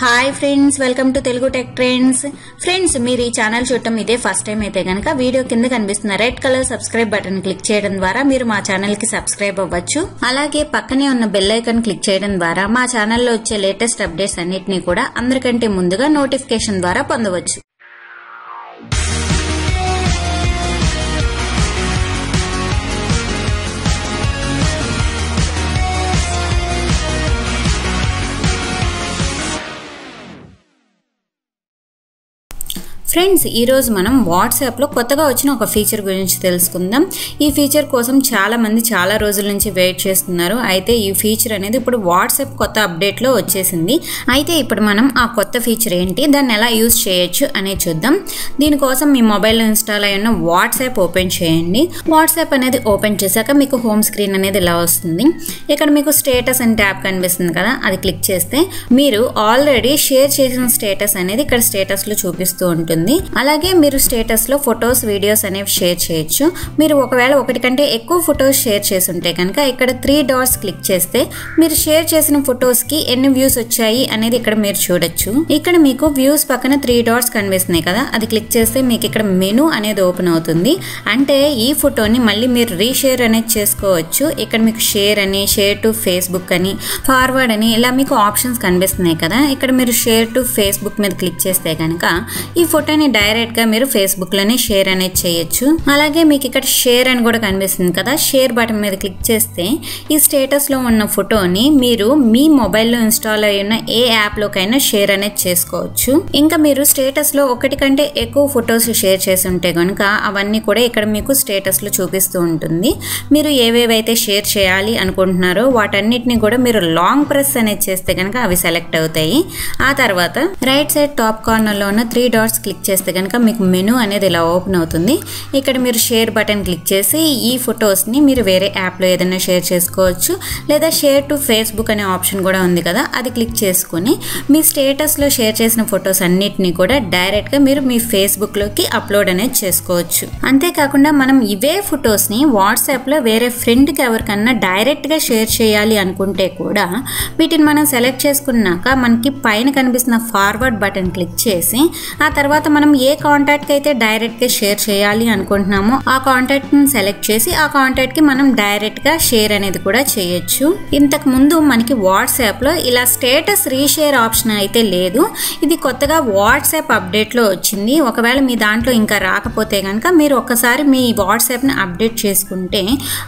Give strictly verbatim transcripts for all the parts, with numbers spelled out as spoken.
Hi friends, welcome to Telugu Tech Trends. Friends, మీరు ఈ channel చూడటం ఇదే ఫస్ట్ టైం అయితే గనుక వీడియో కింద కనిపిస్తున్న red colour subscribe button click చేయడం ద్వారా మీరు మా ఛానల్ కి సబ్స్క్రైబ్ అవ్వచ్చు. అలాగే పక్కనే ఉన్న బెల్ ఐకాన్ క్లిక్ చేయడం ద్వారా మా ఛానల్ లో వచ్చే లేటెస్ట్ అప్డేట్స్ అన్నిటిని కూడా అందరికంటే ముందుగా నోటిఫికేషన్ ద్వారా పొందవచ్చు. ఫ్రెండ్స్, ఈ రోజు మనం వాట్సాప్ లో కొత్తగా వచ్చిన ఒక ఫీచర్ గురించి తెలుసుకుందాం. ఈ ఫీచర్ కోసం చాలా మంది చాలా రోజుల నుంచి వెయిట్ చేస్తున్నారు. అయితే ఈ ఫీచర్ అనేది ఇప్పుడు వాట్సాప్ కొత్త అప్డేట్ లో వచ్చేసింది. అయితే ఇప్పుడు మనం ఆ కొత్త ఫీచర్ ఏంటి, దాన్ని ఎలా యూజ్ చేయొచ్చు అనే చూద్దాం. దీనికోసం మీ మొబైల్లో ఇన్స్టాల్ అయి ఉన్న వాట్సాప్ ఓపెన్ చేయండి. వాట్సాప్ అనేది ఓపెన్ చేశాక మీకు హోమ్ స్క్రీన్ అనేది ఇలా వస్తుంది. ఇక్కడ మీకు స్టేటస్ అని ట్యాబ్ కనిపిస్తుంది కదా, అది క్లిక్ చేస్తే మీరు ఆల్రెడీ షేర్ చేసిన స్టేటస్ అనేది ఇక్కడ స్టేటస్ లో చూపిస్తూ ఉంటుంది. అలాగే మీరు స్టేటస్ లో ఫొటోస్ వీడియోస్ అనేవి షేర్ చేయొచ్చు. మీరు ఒకవేళ ఒకటి కంటే ఎక్కువ ఫొటోస్ షేర్ చేసి ఉంటే కనుక ఇక్కడ త్రీ డాట్స్ క్లిక్ చేస్తే మీరు షేర్ చేసిన ఫొటోస్ కి ఎన్ని వ్యూస్ వచ్చాయి అనేది ఇక్కడ మీరు చూడొచ్చు. ఇక్కడ మీకు వ్యూస్ పక్కన త్రీ డాట్స్ కనిపిస్తున్నాయి కదా, అది క్లిక్ చేస్తే మీకు ఇక్కడ మెనూ అనేది ఓపెన్ అవుతుంది. అంటే ఈ ఫోటోని మళ్ళీ మీరు రీషేర్ అనేది చేసుకోవచ్చు. ఇక్కడ మీకు షేర్ అని, షేర్ టు ఫేస్బుక్ అని, ఫార్వర్డ్ అని ఇలా మీకు ఆప్షన్స్ కనిపిస్తున్నాయి కదా. ఇక్కడ మీరు షేర్ టు ఫేస్బుక్ మీద క్లిక్ చేస్తే కనుక ఈ ఫోటో డైరెక్ట్ గా మీరు ఫేస్బుక్ లోనే షేర్ అనేది చేయొచ్చు. అలాగే మీకు ఇక్కడ షేర్ అని కూడా కనిపిస్తుంది కదా, షేర్ బటన్ మీద క్లిక్ చేస్తే ఈ స్టేటస్ లో ఉన్న ఫోటోని మీరు మీ మొబైల్లో ఇన్స్టాల్ అయి ఉన్న ఏ యాప్ లోకైనా షేర్ అనేది చేసుకోవచ్చు. ఇంకా మీరు స్టేటస్ లో ఒకటి కంటే ఎక్కువ ఫొటోస్ షేర్ చేసి ఉంటే కనుక అవన్నీ కూడా ఇక్కడ మీకు స్టేటస్ లో చూపిస్తూ ఉంటుంది. మీరు ఏవేవైతే షేర్ చేయాలి అనుకుంటున్నారో వాటన్నిటిని కూడా మీరు లాంగ్ ప్రెస్ అనేది చేస్తే కనుక అవి సెలెక్ట్ అవుతాయి. ఆ తర్వాత రైట్ సైడ్ టాప్ కార్నర్ లో ఉన్న త్రీ డాట్స్ క్లిక్ చేస్తే కనుక మీకు మెనూ అనేది ఇలా ఓపెన్ అవుతుంది. ఇక్కడ మీరు షేర్ బటన్ క్లిక్ చేసి ఈ ఫొటోస్ని మీరు వేరే యాప్లో ఏదైనా షేర్ చేసుకోవచ్చు, లేదా షేర్ టు ఫేస్బుక్ అనే ఆప్షన్ కూడా ఉంది కదా, అది క్లిక్ చేసుకుని మీ స్టేటస్లో షేర్ చేసిన ఫొటోస్ అన్నిటినీ కూడా డైరెక్ట్గా మీరు మీ ఫేస్బుక్లోకి అప్లోడ్ అనేది చేసుకోవచ్చు. అంతేకాకుండా మనం ఇవే ఫొటోస్ని వాట్సాప్లో వేరే ఫ్రెండ్కి ఎవరికన్నా డైరెక్ట్గా షేర్ చేయాలి అనుకుంటే కూడా వీటిని మనం సెలెక్ట్ చేసుకున్నాక మనకి పైన కనిపిస్తున్న ఫార్వర్డ్ బటన్ క్లిక్ చేసి ఆ తర్వాత మనం ఏ కాంటాక్ట్ అయితే డైరెక్ట్ గా షేర్ చేయాలి అనుకుంటున్నామో ఆ కాంటాక్ట్ ని సెలెక్ట్ చేసి ఆ కాంటాక్ట్ కి మనం డైరెక్ట్ గా షేర్ అనేది కూడా చేయొచ్చు. ఇంతకు ముందు మనకి వాట్సాప్ లో ఇలా స్టేటస్ రీషేర్ ఆప్షన్ అయితే లేదు. ఇది కొత్తగా వాట్సాప్ అప్డేట్ లో వచ్చింది. ఒకవేళ మీ దాంట్లో ఇంకా రాకపోతే కనుక మీరు ఒక్కసారి మీ వాట్సాప్ ని అప్డేట్ చేసుకుంటే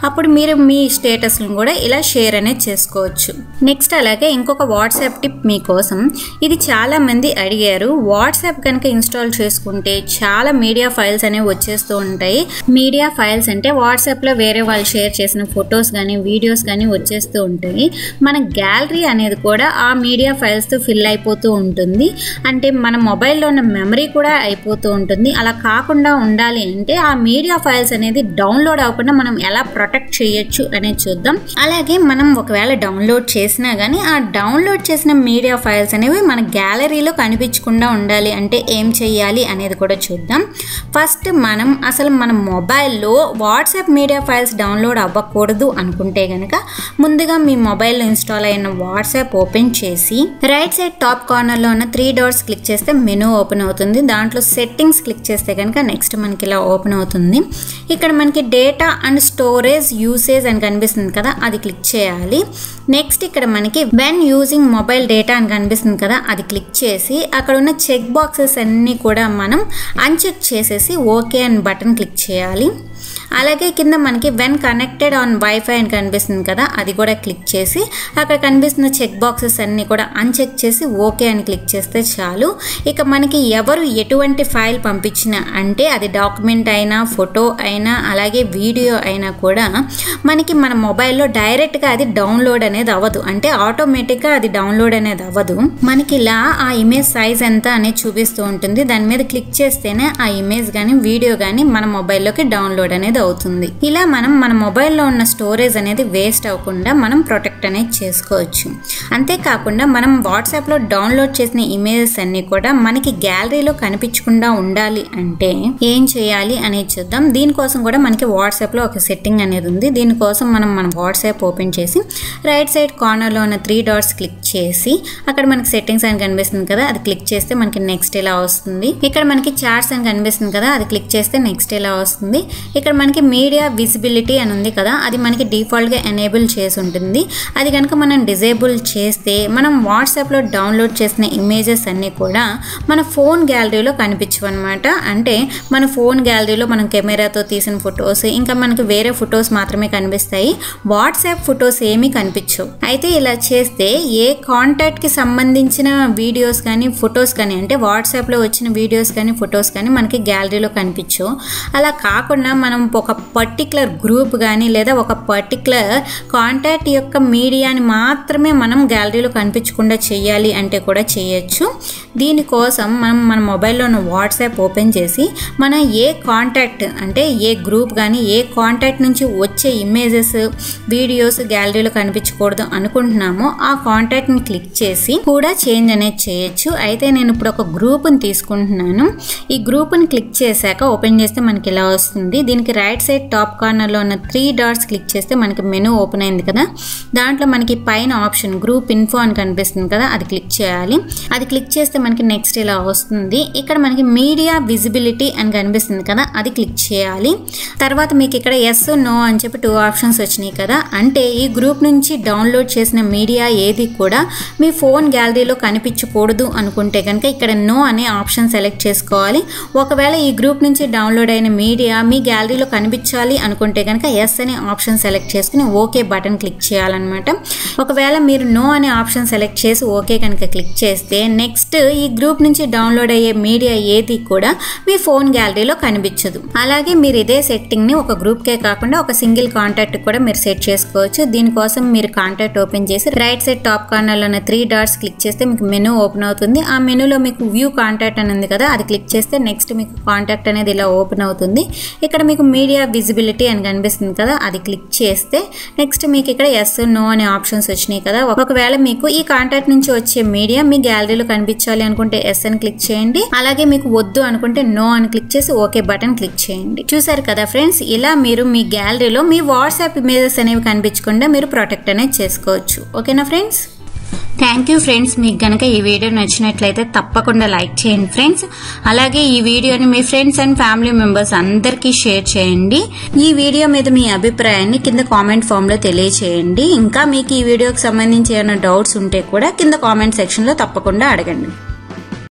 అప్పుడు మీరు మీ స్టేటస్ ని కూడా ఇలా షేర్ అనేది చేసుకోవచ్చు. నెక్స్ట్, అలాగే ఇంకొక వాట్సాప్ టిప్ మీకోసం. ఇది చాలా మంది అడిగారు. వాట్సాప్ కనుక ఇన్స్టాల్ చేసుకుంటే చాలా మీడియా ఫైల్స్ అనేవి వచ్చేస్తూ ఉంటాయి. మీడియా ఫైల్స్ అంటే వాట్సాప్ లో వేరే వాళ్ళు షేర్ చేసిన ఫొటోస్ కానీ వీడియోస్ కానీ వచ్చేస్తూ ఉంటాయి. మన గ్యాలరీ అనేది కూడా ఆ మీడియా ఫైల్స్ తో ఫిల్ అయిపోతూ ఉంటుంది. అంటే మన మొబైల్లో ఉన్న మెమరీ కూడా అయిపోతూ ఉంటుంది. అలా కాకుండా ఉండాలి అంటే ఆ మీడియా ఫైల్స్ అనేది డౌన్లోడ్ అవ్వకుండా మనం ఎలా ప్రొటెక్ట్ చేయొచ్చు అనేది చూద్దాం. అలాగే మనం ఒకవేళ డౌన్లోడ్ చేసినా కానీ ఆ డౌన్లోడ్ చేసిన మీడియా ఫైల్స్ అనేవి మన గ్యాలరీలో కనిపించకుండా ఉండాలి అంటే ఏం చేయాలి అనేది కూడా చూద్దాం. ఫస్ట్ మనం అసలు మన మొబైల్లో వాట్సాప్ మీడియా ఫైల్స్ డౌన్లోడ్ అవ్వకూడదు అనుకుంటే కనుక ముందుగా మీ మొబైల్లో ఇన్స్టాల్ అయిన వాట్సాప్ ఓపెన్ చేసి రైట్ సైడ్ టాప్ కార్నర్లో ఉన్న త్రీ డాట్స్ క్లిక్ చేస్తే మెనూ ఓపెన్ అవుతుంది. దాంట్లో సెట్టింగ్స్ క్లిక్ చేస్తే కనుక నెక్స్ట్ మనకి ఇలా ఓపెన్ అవుతుంది. ఇక్కడ మనకి డేటా అండ్ స్టోరేజ్ యూసేజ్ అని కనిపిస్తుంది కదా, అది క్లిక్ చేయాలి. నెక్స్ట్ ఇక్కడ మనకి వెన్ యూజింగ్ మొబైల్ డేటా అని కనిపిస్తుంది కదా, అది క్లిక్ చేసి అక్కడ ఉన్న చెక్ బాక్సెస్ అన్నీ కూడా మనం అన్చెక్ చేసేసి ఓకే అని బటన్ క్లిక్ చేయాలి. అలాగే కింద మనకి వెన్ కనెక్టెడ్ ఆన్ వైఫై అని కనిపిస్తుంది కదా, అది కూడా క్లిక్ చేసి అక్కడ కనిపిస్తున్న చెక్ బాక్సెస్ అన్నీ కూడా అన్చెక్ చేసి ఓకే అని క్లిక్ చేస్తే చాలు. ఇక మనకి ఎవరు ఎటువంటి ఫైల్ పంపించినా, అంటే అది డాక్యుమెంట్ అయినా ఫోటో అయినా అలాగే వీడియో అయినా కూడా మనకి మన మొబైల్లో డైరెక్ట్గా అది డౌన్లోడ్ అనేది అవ్వదు. అంటే ఆటోమేటిక్గా అది డౌన్లోడ్ అనేది అవ్వదు. మనకి ఇలా ఆ ఇమేజ్ సైజ్ ఎంత అనేది చూపిస్తూ ఉంటుంది. దాని మీద క్లిక్ చేస్తేనే ఆ ఇమేజ్ కానీ వీడియో కానీ మన మొబైల్లోకి డౌన్లోడ్ అనేది అవుతుంది. ఇలా మనం మన మొబైల్లో ఉన్న స్టోరేజ్ అనేది వేస్ట్ అవ్వకుండా మనం ప్రొటెక్ట్ అనేది చేసుకోవచ్చు. అంతేకాకుండా మనం వాట్సాప్లో డౌన్లోడ్ చేసిన ఇమేజెస్ అన్నీ కూడా మనకి గ్యాలరీలో కనిపించకుండా ఉండాలి అంటే ఏం చేయాలి అనేది చూద్దాం. దీనికోసం కూడా మనకి వాట్సాప్లో ఒక సెట్టింగ్ అనేది ఉంది. దీనికోసం మనం మన వాట్సాప్ ఓపెన్ చేసి రైట్ సైడ్ కార్నర్లో ఉన్న త్రీ డాట్స్ క్లిక్ చేసి అక్కడ మనకి సెట్టింగ్స్ అని కనిపిస్తుంది కదా, అది క్లిక్ చేస్తే మనకి నెక్స్ట్ ఇలా వస్తుంది. ఇక్కడ మనకి చార్ట్స్ అని కనిపిస్తుంది కదా, అది క్లిక్ చేస్తే నెక్స్ట్ ఇలా వస్తుంది. ఇక్కడ మనకి మీడియా విజిబిలిటీ అని ఉంది కదా, అది మనకి డిఫాల్ట్గా ఎనేబుల్ చేసి ఉంటుంది. అది కనుక మనం డిజేబుల్ చేస్తే మనం వాట్సాప్లో డౌన్లోడ్ చేసిన ఇమేజెస్ అన్నీ కూడా మన ఫోన్ గ్యాలరీలో కనిపించవన్నమాట. అంటే మన ఫోన్ గ్యాలరీలో మనం కెమెరాతో తీసిన ఫొటోస్ ఇంకా మనకి వేరే ఫొటోస్ మాత్రమే కనిపిస్తాయి, వాట్సాప్ ఫొటోస్ ఏమీ కనిపించవు. అయితే ఇలా చేస్తే ఏ కాంటాక్ట్కి సంబంధించిన వీడియోస్ కానీ ఫొటోస్ కానీ అంటే వాట్సాప్లో వచ్చిన వీడియోస్ కానీ ఫొటోస్ కానీ మనకి గ్యాలరీలో కనిపించవు. అలా కాకుండా మనం ఒక పర్టికులర్ గ్రూప్ కానీ లేదా ఒక పర్టికులర్ కాంటాక్ట్ యొక్క మీడియాని మాత్రమే మనం గ్యాలరీలో కనిపించకుండా చేయాలి అంటే కూడా చేయొచ్చు. దీనికోసం మనం మన మొబైల్లో ఉన్న వాట్సాప్ ఓపెన్ చేసి మనం ఏ కాంటాక్ట్ అంటే ఏ గ్రూప్ కానీ ఏ కాంటాక్ట్ నుంచి వచ్చే ఇమేజెస్ వీడియోస్ గ్యాలరీలో కనిపించకూడదు అనుకుంటున్నామో ఆ కాంటాక్ట్ని క్లిక్ చేసి కూడా చేంజ్ అనేది చేయొచ్చు. అయితే నేను ఇప్పుడు ఒక గ్రూప్ని తీసుకుంటున్నాను. ఈ గ్రూప్ని క్లిక్ చేశాక ఓపెన్ చేస్తే మనకి ఇలా వస్తుంది. దీనికి రైట్ సైడ్ టాప్ కార్నర్లో ఉన్న త్రీ డాట్స్ క్లిక్ చేస్తే మనకి మెనూ ఓపెన్ అయింది కదా, దాంట్లో మనకి పైన ఆప్షన్ గ్రూప్ ఇన్ఫో అని కనిపిస్తుంది కదా, అది క్లిక్ చేయాలి. అది క్లిక్ చేస్తే మనకి నెక్స్ట్ ఇలా వస్తుంది. ఇక్కడ మనకి మీడియా విజిబిలిటీ అని కనిపిస్తుంది కదా, అది క్లిక్ చేయాలి. తర్వాత మీకు ఇక్కడ ఎస్ నో అని చెప్పి టూ ఆప్షన్స్ వచ్చినాయి కదా, అంటే ఈ గ్రూప్ నుంచి డౌన్లోడ్ చేసిన మీడియా ఏది కూడా మీ ఫోన్ గ్యాలరీలో కనిపించకూడదు అనుకుంటే కనుక ఇక్కడ నో అనే ఆప్షన్ సెలెక్ట్ చేసుకోవాలి. ఒకవేళ ఈ గ్రూప్ నుంచి డౌన్లోడ్ అయిన మీడియా మీ గ్యాలరీలో కనిపించాలి అనుకుంటే కనుక ఎస్ అనే ఆప్షన్ సెలెక్ట్ చేసుకుని ఓకే బటన్ క్లిక్ చేయాలన్నమాట. ఒకవేళ మీరు నో అనే ఆప్షన్ సెలెక్ట్ చేసి ఓకే కనుక క్లిక్ చేస్తే నెక్స్ట్ ఈ గ్రూప్ నుంచి డౌన్లోడ్ అయ్యే మీడియా ఏది కూడా మీ ఫోన్ గ్యాలరీలో కనిపించదు. అలాగే మీరు ఇదే సెట్టింగ్ని ఒక గ్రూప్కే కాకుండా ఒక సింగిల్ కాంటాక్ట్ కూడా మీరు సెట్ చేసుకోవచ్చు. దీనికోసం మీరు కాంటాక్ట్ ఓపెన్ చేసి రైట్ సైడ్ టాప్ కార్నర్లో ఉన్న త్రీ డాట్స్ క్లిక్ చేస్తే మీకు మెనూ ఓపెన్ అవుతుంది. ఆ మెనూలో మీకు వ్యూ కాంటాక్ట్ అని ఉంది కదా, అది క్లిక్ చేస్తే నెక్స్ట్ మీకు కాంటాక్ట్ అనేది ఇలా ఓపెన్ అవుతుంది. ఇక్కడ మీకు మీడియా విజిబిలిటీ అని కనిపిస్తుంది కదా, అది క్లిక్ చేస్తే నెక్స్ట్ మీకు ఇక్కడ ఎస్ నో అనే ఆప్షన్స్ వచ్చినాయి కదా, ఒకవేళ మీకు ఈ కాంటాక్ట్ నుంచి వచ్చే మీడియా మీ గ్యాలరీలో కనిపించాలి అనుకుంటే ఎస్ అని క్లిక్ చేయండి. అలాగే మీకు వద్దు అనుకుంటే నో అని క్లిక్ చేసి ఓకే బటన్ క్లిక్ చేయండి. చూసారు కదా ఫ్రెండ్స్, ఇలా మీరు మీ గ్యాలరీలో మీ వాట్సాప్ ఇమేజెస్ అనేవి కనిపించకుండా మీరు ప్రొటెక్ట్ అనేది చేసుకోవచ్చు. ఓకేనా ఫ్రెండ్స్? Thank you friends. మీకు కనుక ఈ వీడియో నచ్చినట్లయితే తప్పకుండా లైక్ చేయండి ఫ్రెండ్స్. అలాగే ఈ వీడియోని మీ ఫ్రెండ్స్ అండ్ ఫ్యామిలీ మెంబర్స్ అందరికీ షేర్ చేయండి. ఈ వీడియో మీద మీ అభిప్రాయాన్ని కింద కామెంట్ ఫామ్లో తెలియచేయండి. ఇంకా మీకు ఈ వీడియోకి సంబంధించి ఏమైనా డౌట్స్ ఉంటే కూడా కింద కామెంట్ సెక్షన్లో తప్పకుండా అడగండి.